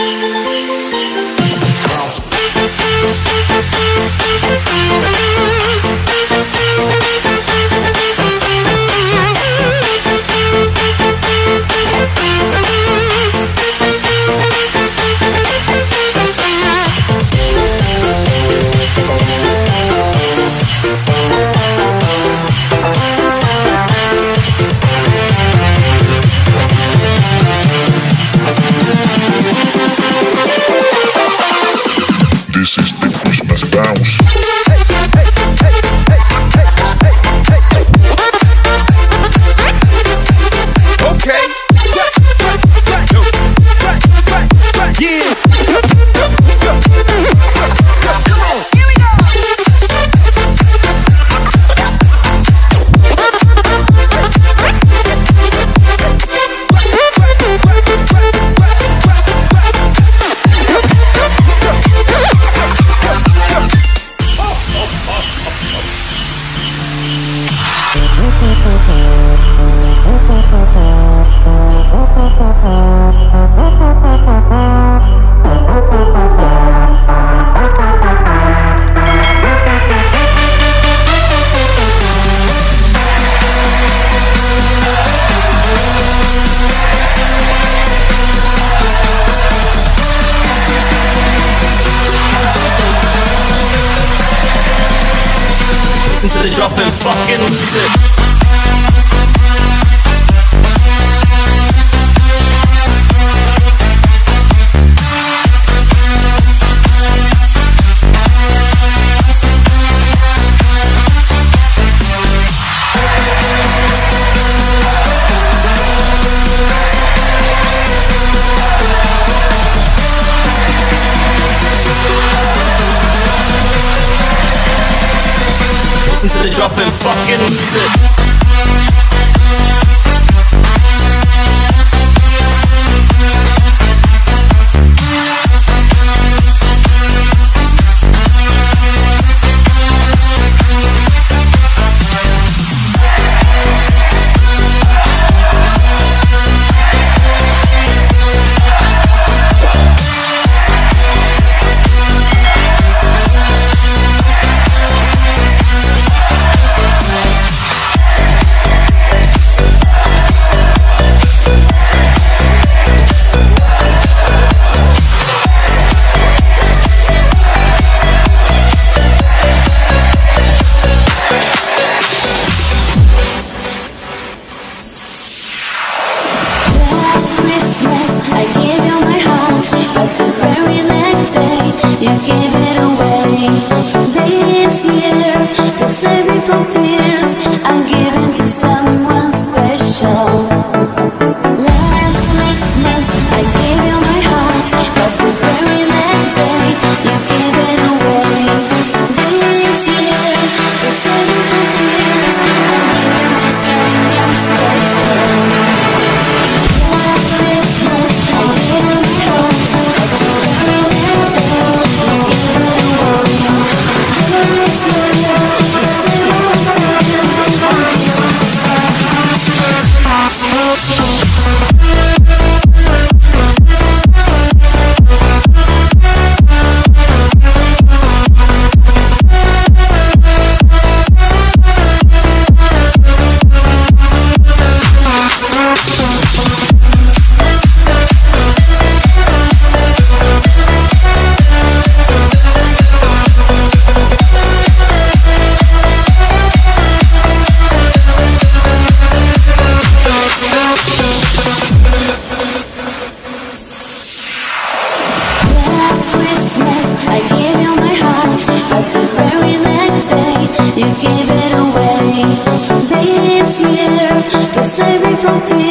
Listen to the drop and fucking music. Listen to the drop and fucking music. From